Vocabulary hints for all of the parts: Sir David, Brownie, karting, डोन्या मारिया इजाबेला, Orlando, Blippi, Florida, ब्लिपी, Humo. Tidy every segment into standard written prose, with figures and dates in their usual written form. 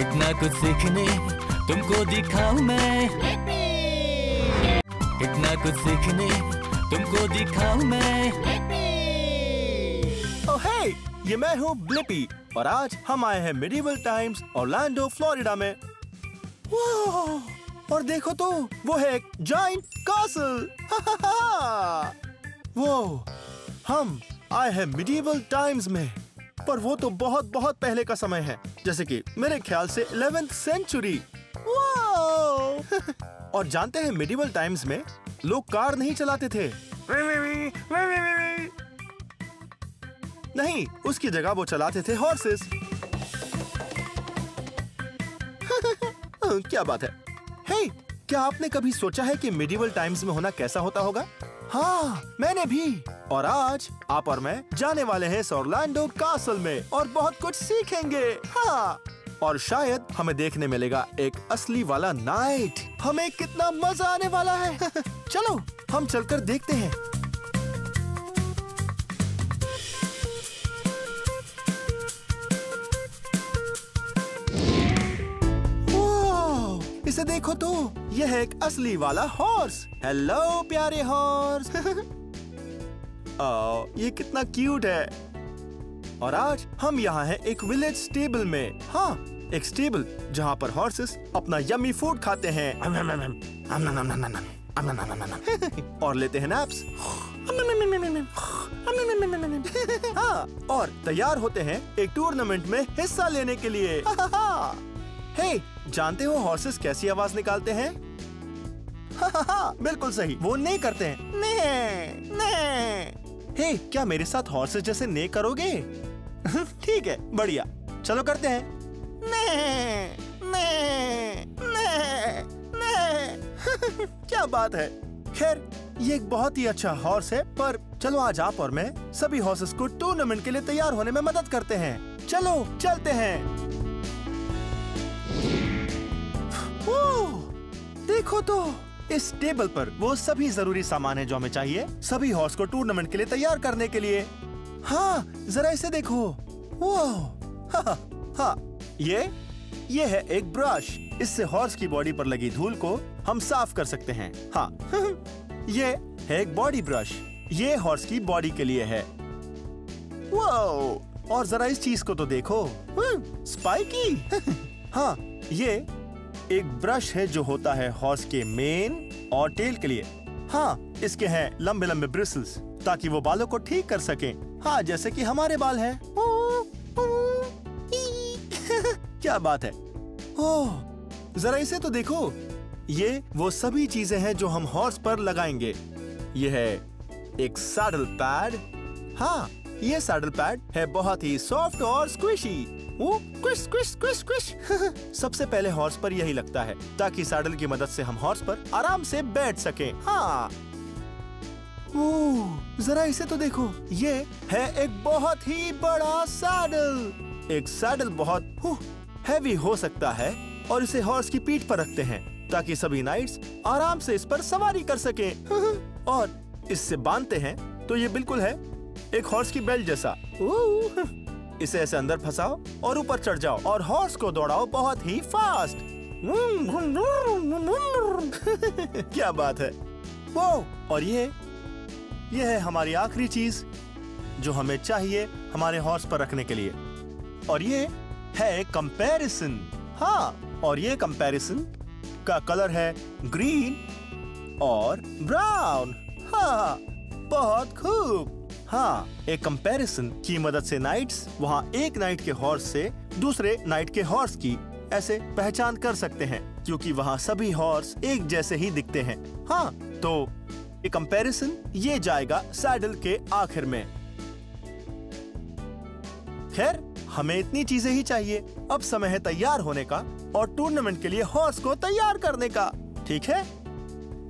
इतना कुछ सीखने तुमको दिखाऊं मैं, इतना कुछ सीखने तुमको दिखाऊं मैं। ओह हे, ये मैं हूँ ब्लिपी और आज हम आए हैं मेडिवल टाइम्स ऑरलैंडो फ्लोरिडा में। वाह, और देखो तो वो है एक जाइंट कासल। वो हम आए हैं मेडिवल टाइम्स में, पर वो तो बहुत बहुत पहले का समय है, जैसे कि मेरे ख्याल से 11th सेंचुरी। और जानते हैं मेडिवल टाइम्स में लोग कार नहीं चलाते थे, नहीं, उसकी जगह वो चलाते थे हॉर्सेस। क्या बात है। हे, क्या आपने कभी सोचा है कि मेडिवल टाइम्स में होना कैसा होता होगा? हाँ, मैंने भी। और आज आप और मैं जाने वाले हैं ऑरलैंडो कासल में और बहुत कुछ सीखेंगे। हाँ, और शायद हमें देखने मिलेगा एक असली वाला नाइट। हमें कितना मजा आने वाला है। चलो हम चलकर देखते हैं। इसे देखो तो, यह है एक असली वाला हॉर्स। हेलो प्यारे हॉर्स। ये कितना क्यूट है। और आज हम यहाँ हैं एक विलेज स्टेबल में। हाँ, एक स्टेबल जहाँ पर हॉर्सेस अपना यम्मी फूड खाते हैं और लेते हैं नैप्स। हाँ, और तैयार होते हैं एक टूर्नामेंट में हिस्सा लेने के लिए। हे, जानते हो हॉर्सेस कैसी आवाज निकालते हैं? बिल्कुल सही, वो नहीं करते हैं। नहीं, नहीं। हे, क्या मेरे साथ हॉर्सेस जैसे नहीं करोगे? ठीक है, बढ़िया, चलो करते हैं। नहीं, नहीं, नहीं, नहीं। क्या बात है। खैर, ये एक बहुत ही अच्छा हॉर्स है, पर चलो आज आप और मैं सभी हॉर्सेस को टूर्नामेंट के लिए तैयार होने में मदद करते हैं। चलो चलते हैं। देखो तो, इस टेबल पर वो सभी जरूरी सामान है जो हमें चाहिए सभी हॉर्स को टूर्नामेंट के लिए तैयार करने के लिए। हाँ, जरा इसे देखो। वाह। हाँ, हाँ, ये है एक ब्रश। इससे हॉर्स की बॉडी पर लगी धूल को हम साफ कर सकते हैं। हाँ, ये है एक बॉडी ब्रश। ये हॉर्स की बॉडी के लिए है। वाह, और जरा इस चीज को तो देखो, स्पाइकी। हाँ, ये एक ब्रश है जो होता है हॉर्स के मेन और टेल के लिए। हाँ, इसके हैं लंबे लंबे ब्रिसल्स ताकि वो बालों को ठीक कर सके। हाँ, जैसे कि हमारे बाल हैं। क्या बात है। ओह, जरा इसे तो देखो। ये वो सभी चीजें हैं जो हम हॉर्स पर लगाएंगे। ये है एक सैडल पैड। हाँ, ये सैडल पैड है बहुत ही सॉफ्ट और स्क्विशी। क्विश क्विश क्विश क्विश। सबसे पहले हॉर्स पर यही लगता है ताकि सैडल की मदद से हम हॉर्स पर आराम से बैठ सके। हाँ। ओह, जरा इसे तो देखो। ये है एक बहुत ही बड़ा सैडल। एक सैडल बहुत हैवी हो सकता है और इसे हॉर्स की पीठ पर रखते हैं ताकि सभी नाइट्स आराम से इस पर सवारी कर सके। और इससे बांधते हैं तो ये बिल्कुल है एक हॉर्स की बेल्ट जैसा। इसे ऐसे अंदर फंसाओ और ऊपर चढ़ जाओ और हॉर्स को दौड़ाओ बहुत ही फास्ट। क्या बात है। वो, और ये है हमारी आखिरी चीज जो हमें चाहिए हमारे हॉर्स पर रखने के लिए, और ये है कंपैरिजन। हाँ, और ये कंपैरिजन का कलर है ग्रीन और ब्राउन। हाँ, बहुत खूब। हाँ, एक कंपैरिजन की मदद से नाइट्स वहाँ एक नाइट के हॉर्स से दूसरे नाइट के हॉर्स की ऐसे पहचान कर सकते हैं क्योंकि वहाँ सभी हॉर्स एक जैसे ही दिखते हैं। हाँ, तो एक कंपैरिजन ये जाएगा सैडल के आखिर में। खैर, हमें इतनी चीजें ही चाहिए। अब समय है तैयार होने का और टूर्नामेंट के लिए हॉर्स को तैयार करने का। ठीक है,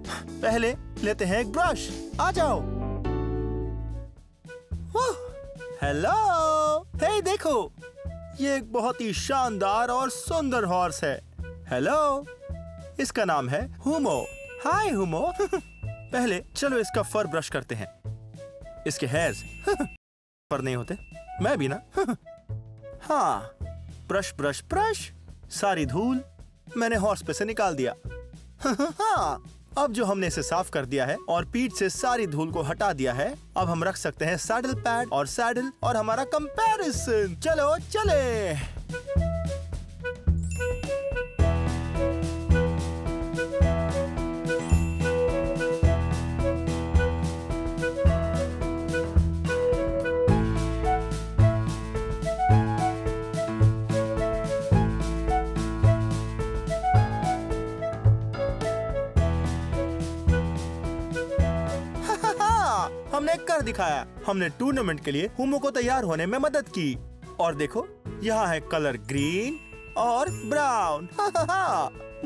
पहले लेते हैं एक ब्रश। आ जाओ। हेलो, हे देखो, ये एक बहुत ही शानदार और सुंदर हॉर्स है। हेलो, इसका नाम है हुमो। हाय हुमो। पहले चलो इसका फर ब्रश करते हैं। इसके हेयर्स पर नहीं होते, मैं भी ना। हाँ, ब्रश ब्रश ब्रश, सारी धूल मैंने हॉर्स पे से निकाल दिया। हाँ, अब जो हमने इसे साफ कर दिया है और पीठ से सारी धूल को हटा दिया है, अब हम रख सकते हैं सैडल पैड और सैडल और हमारा कंपैरिजन। चलो चले। हमने कर दिखाया। हमने टूर्नामेंट के लिए हुमो को तैयार होने में मदद की। और देखो, यहाँ है कलर ग्रीन और ब्राउन।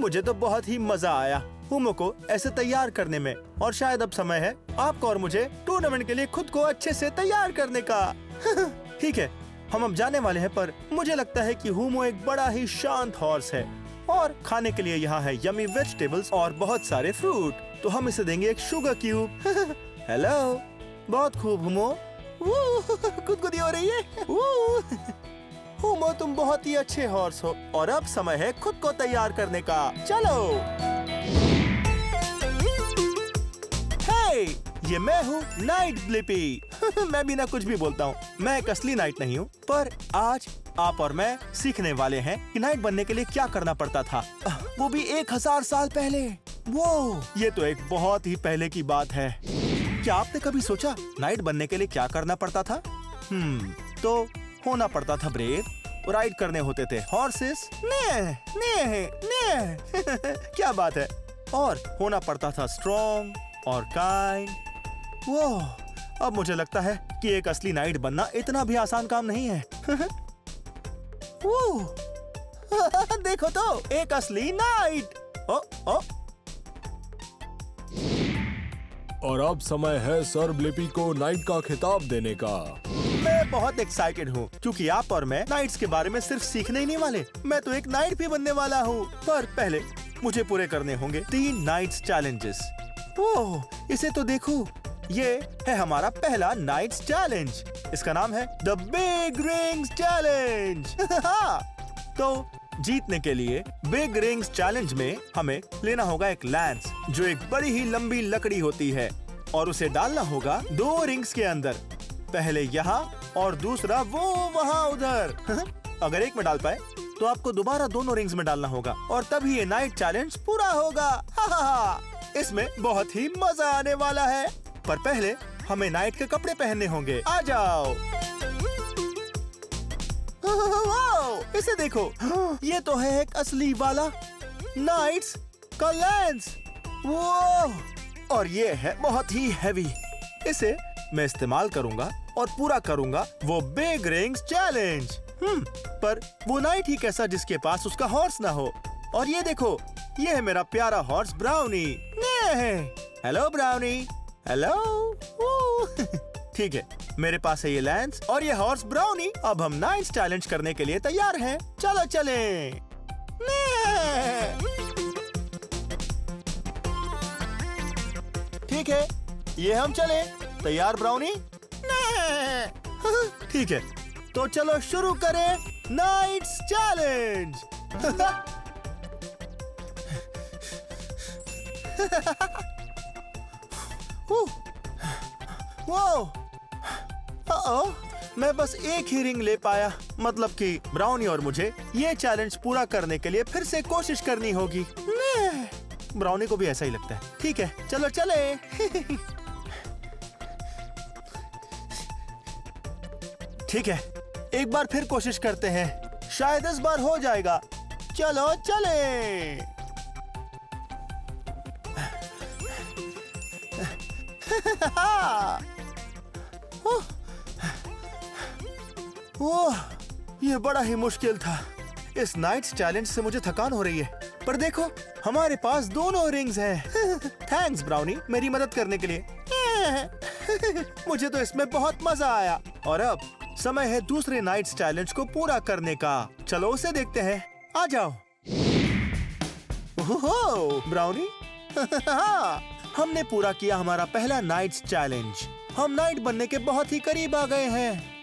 मुझे तो बहुत ही मजा आया हुमो को ऐसे तैयार करने में। और शायद अब समय है आपको और मुझे टूर्नामेंट के लिए खुद को अच्छे से तैयार करने का। ठीक है, हम अब जाने वाले हैं, पर मुझे लगता है कि हुमो एक बड़ा ही शांत हॉर्स है। और खाने के लिए यहाँ है यमी वेजिटेबल्स और बहुत सारे फ्रूट। तो हम इसे देंगे एक शुगर क्यूब। हेलो, बहुत खूब हुमो। गुदगुदी हो रही है। हुमो, तुम बहुत ही अच्छे हॉर्स हो। और अब समय है खुद को तैयार करने का। चलो। हे, ये मैं हूँ नाइट ब्लिपी। मैं बिना कुछ भी बोलता हूँ। मैं एक असली नाइट नहीं हूँ, पर आज आप और मैं सीखने वाले हैं कि नाइट बनने के लिए क्या करना पड़ता था, वो भी 1000 साल पहले। वो ये तो एक बहुत ही पहले की बात है। क्या आपने कभी सोचा नाइट बनने के लिए क्या करना पड़ता था? तो होना पड़ता था ब्रेव। राइड करने होते थे हॉर्सेस। ने। क्या बात है। और होना पड़ता था स्ट्रॉन्ग और काइंड। वो अब मुझे लगता है कि एक असली नाइट बनना इतना भी आसान काम नहीं है। वो देखो तो, एक असली नाइट। ओ और अब समय है सर ब्लिपी को नाइट का खिताब देने का। मैं बहुत एक्साइटेड हूँ, क्योंकि आप और मैं नाइट्स के बारे में सिर्फ सीखने ही नहीं वाले, मैं तो एक नाइट भी बनने वाला हूँ। पर पहले मुझे पूरे करने होंगे 3 नाइट्स चैलेंजेस। ओह, इसे तो देखो। ये है हमारा पहला नाइट्स चैलेंज। इसका नाम है द बिग रिंग्स चैलेंज। तो जीतने के लिए बिग रिंग्स चैलेंज में हमें लेना होगा एक लैंस, जो एक बड़ी ही लंबी लकड़ी होती है, और उसे डालना होगा 2 रिंग्स के अंदर। पहले यहाँ और दूसरा वो वहाँ उधर। अगर एक में डाल पाए तो आपको दोबारा दोनों रिंग्स में डालना होगा, और तभी ये नाइट चैलेंज पूरा होगा। इसमें बहुत ही मजा आने वाला है। पर पहले हमें नाइट के कपड़े पहनने होंगे। आ जाओ। इसे देखो, ये तो है एक असली वाला नाइट्स का लेंस। वो, और ये है बहुत ही हैवी। इसे मैं इस्तेमाल करूंगा और पूरा करूंगा वो बिग रिंग्स चैलेंज। पर वो नाइट ही कैसा जिसके पास उसका हॉर्स ना हो। और ये देखो, ये है मेरा प्यारा horse Brownie. Hello Brownie. Hello. ठीक है, मेरे पास है ये लेंस और ये हॉर्स ब्राउनी। अब हम नाइट्स चैलेंज करने के लिए तैयार हैं। चलो चलें। ठीक है, ये हम चले। तैयार ब्राउनी? ठीक है, तो चलो शुरू करें नाइट्स चैलेंज। वो, मैं बस एक ही रिंग ले पाया। मतलब कि ब्राउनी और मुझे ये चैलेंज पूरा करने के लिए फिर से कोशिश करनी होगी। ब्राउनी को भी ऐसा ही लगता है। ठीक है, चलो चले। ठीक है, एक बार फिर कोशिश करते हैं, शायद इस बार हो जाएगा। चलो चले। ओह, ये बड़ा ही मुश्किल था। इस नाइट्स चैलेंज से मुझे थकान हो रही है, पर देखो हमारे पास दोनों रिंग्स हैं। थैंक्स ब्राउनी, मेरी मदद करने के लिए। मुझे तो इसमें बहुत मजा आया। और अब समय है दूसरे नाइट्स चैलेंज को पूरा करने का। चलो उसे देखते हैं। आ जाओ। ओहो ब्राउनी। हमने पूरा किया हमारा पहला नाइट्स चैलेंज। हम नाइट बनने के बहुत ही करीब आ गए हैं।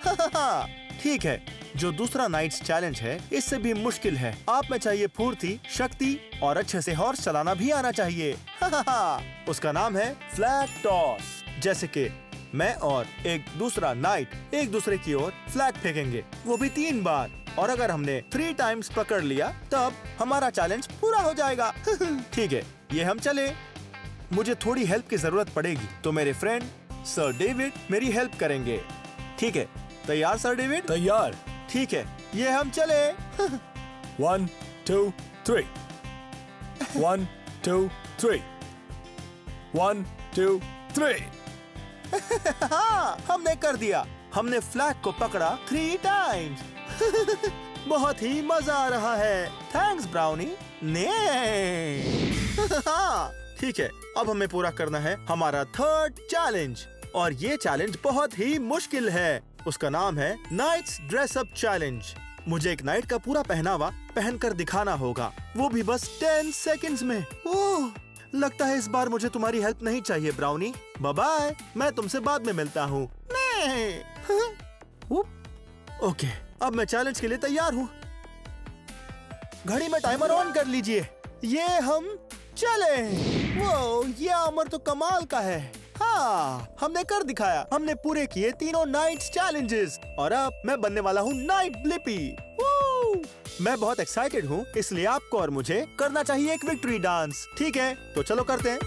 ठीक है, जो दूसरा नाइट्स चैलेंज है इससे भी मुश्किल है। आप में चाहिए फुर्ती, शक्ति और अच्छे से हॉर्स चलाना भी आना चाहिए। उसका नाम है फ्लैग टॉस। जैसे कि मैं और एक दूसरा नाइट एक दूसरे की ओर फ्लैग फेंकेंगे, वो भी 3 बार, और अगर हमने 3 टाइम्स पकड़ लिया तब हमारा चैलेंज पूरा हो जाएगा। ठीक है, ये हम चले। मुझे थोड़ी हेल्प की जरूरत पड़ेगी तो मेरे फ्रेंड सर डेविड मेरी हेल्प करेंगे। ठीक है, तैयार सर डेविड? तैयार। ठीक है, ये हम चले। 1 2 3 1 2 3 1 2 3 हमने कर दिया, हमने फ्लैग को पकड़ा 3 टाइम्स। बहुत ही मजा आ रहा है। Thanks Brownie. ने ठीक है, अब हमें पूरा करना है हमारा 3rd चैलेंज, और ये चैलेंज बहुत ही मुश्किल है। उसका नाम है नाइट्स ड्रेसअप चैलेंज। मुझे एक नाइट का पूरा पहनावा पहनकर दिखाना होगा, वो भी बस 10 सेकंड्स में। ओह, लगता है इस बार मुझे तुम्हारी हेल्प नहीं चाहिए ब्राउनी। बाय बाय, मैं तुमसे बाद में मिलता हूँ। ओके, अब मैं चैलेंज के लिए तैयार हूँ। घड़ी में टाइमर ऑन कर लीजिए। ये हम चले। वो, ये आमर तो कमाल का है। हाँ, हमने कर दिखाया। हमने पूरे किए 3 नाइट्स चैलेंजेस, और अब मैं बनने वाला हूँ नाइट ब्लिपी। मैं बहुत एक्साइटेड हूँ, इसलिए आपको और मुझे करना चाहिए एक विक्ट्री डांस। ठीक है, तो चलो करते हैं।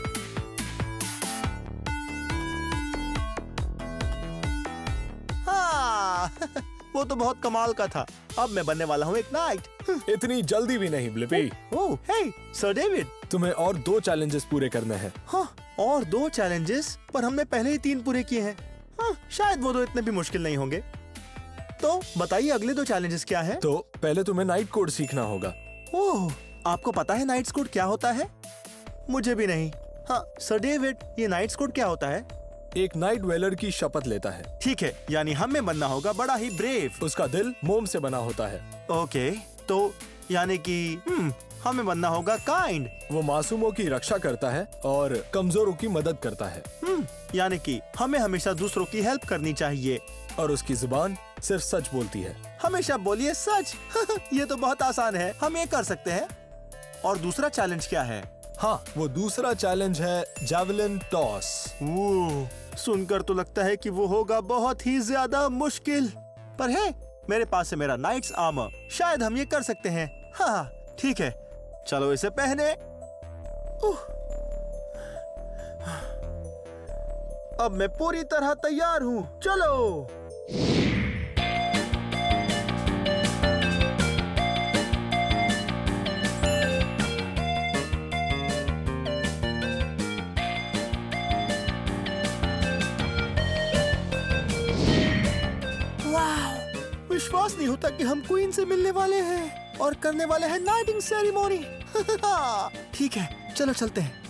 हाँ, वो तो बहुत कमाल का था। अब मैं बनने वाला हूँ एक नाइट। इतनी जल्दी भी नहीं ब्लिपी। Oh, hey, sir David, तुम्हें और 2 चैलेंजेस पूरे करने हैं। हाँ, और 2 चैलेंजेस, पर हमने पहले ही 3 पूरे किए हैं। हाँ, शायद वो 2 इतने भी मुश्किल नहीं होंगे। तो बताइए अगले 2 चैलेंजेस क्या हैं? तो पहले तुम्हें नाइट कोड सीखना होगा। ओह, आपको पता है नाइट कोड क्या होता है? मुझे भी नहीं। हाँ सर डेविड, ये नाइट कोड क्या होता है? एक नाइट वेलर की शपथ लेता है। ठीक है, यानी हमें बनना होगा बड़ा ही ब्रेव। उसका दिल मोम से बना होता है। ओके, तो यानी कि हमें बनना होगा काइंड। वो मासूमों की रक्षा करता है और कमजोरों की मदद करता है। यानी कि हमें हमेशा दूसरों की हेल्प करनी चाहिए। और उसकी जुबान सिर्फ सच बोलती है। हमेशा बोलिए सच। ये तो बहुत आसान है, हम ये कर सकते हैं। और दूसरा चैलेंज क्या है? हाँ, वो दूसरा चैलेंज है जैवलिन टॉस। वो सुनकर तो लगता है कि वो होगा बहुत ही ज्यादा मुश्किल, पर है मेरे पास है मेरा नाइट्स आर्मर, शायद हम ये कर सकते हैं। हाँ ठीक है, चलो इसे पहने। अब मैं पूरी तरह तैयार हूँ, चलो। विश्वास नहीं होता कि हम क्वीन से मिलने वाले हैं और करने वाले हैं नाइटिंग सेरेमोनी। ठीक है, चलो चलते हैं।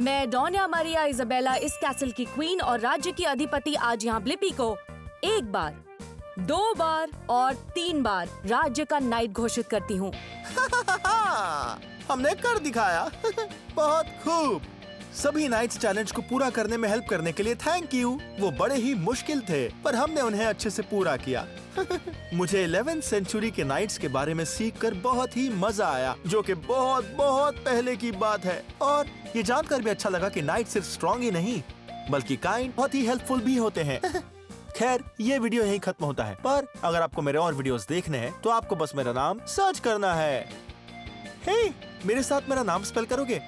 मैं डोन्या मारिया इजाबेला, इस कैसल की क्वीन और राज्य की अधिपति, आज यहाँ ब्लिपी को 1 बार 2 बार और 3 बार राज्य का नाइट घोषित करती हूँ। हमने कर दिखाया। बहुत खूब। सभी नाइट्स चैलेंज को पूरा करने में हेल्प करने के लिए थैंक यू। वो बड़े ही मुश्किल थे, पर हमने उन्हें अच्छे से पूरा किया। मुझे 11th सेंचुरी के नाइट्स के बारे में सीखकर बहुत ही मजा आया, जो कि बहुत पहले की बात है। और ये जानकर भी अच्छा लगा कि नाइट सिर्फ स्ट्रॉन्ग ही नहीं बल्कि काइंड, बहुत ही हेल्पफुल भी होते हैं। खैर, ये वीडियो यही खत्म होता है, पर अगर आपको मेरे और वीडियोस देखने हैं तो आपको बस मेरा नाम सर्च करना है। हे, मेरे साथ मेरा नाम स्पेल करोगे?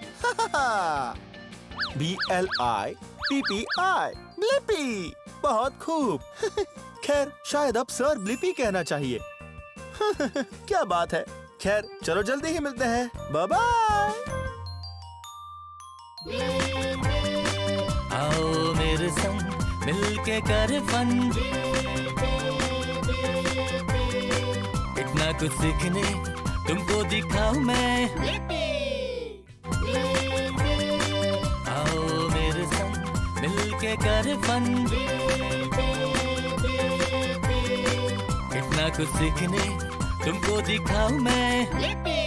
BLIPPI, ब्लिपी। बहुत खूब। खैर, शायद अब सर ब्लिपी कहना चाहिए। क्या बात है। खैर, चलो जल्दी ही मिलते हैं। Bye bye. आओ मेरे संग मिलके कर फन, इतना कुछ सीखने तुमको दिखाऊं मैं। कर फन, इतना कुछ सीखने तुमको दिखाऊं मैं।